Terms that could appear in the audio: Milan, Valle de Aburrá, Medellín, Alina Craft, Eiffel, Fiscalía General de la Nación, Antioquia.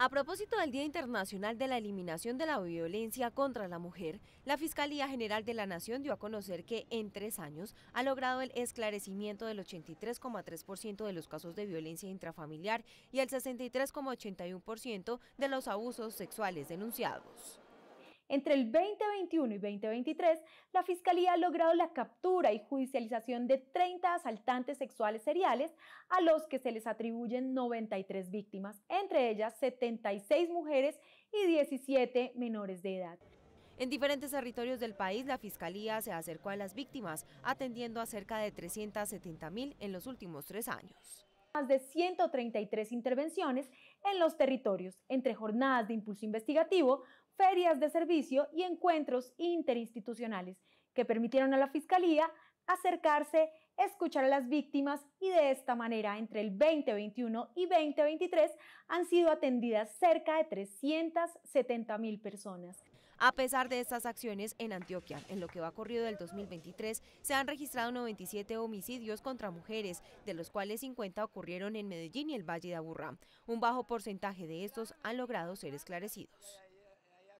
A propósito del Día Internacional de la Eliminación de la Violencia contra la Mujer, la Fiscalía General de la Nación dio a conocer que en 3 años ha logrado el esclarecimiento del 83,3% de los casos de violencia intrafamiliar y el 63,81% de los abusos sexuales denunciados. Entre el 2021 y 2023, la Fiscalía ha logrado la captura y judicialización de 30 asaltantes sexuales seriales, a los que se les atribuyen 93 víctimas, entre ellas 76 mujeres y 17 menores de edad. En diferentes territorios del país, la Fiscalía se acercó a las víctimas, atendiendo a cerca de 370.000 en los últimos 3 años. Más de 133 intervenciones en los territorios, entre jornadas de impulso investigativo, ferias de servicio y encuentros interinstitucionales que permitieron a la Fiscalía acercarse, escuchar a las víctimas y de esta manera entre el 2021 y 2023 han sido atendidas cerca de 370.000 personas. A pesar de estas acciones en Antioquia, en lo que va corrido del 2023, se han registrado 97 homicidios contra mujeres, de los cuales 50 ocurrieron en Medellín y el Valle de Aburrá. Un bajo porcentaje de estos han logrado ser esclarecidos.